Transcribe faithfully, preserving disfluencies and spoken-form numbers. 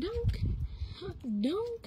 dunk, dunk.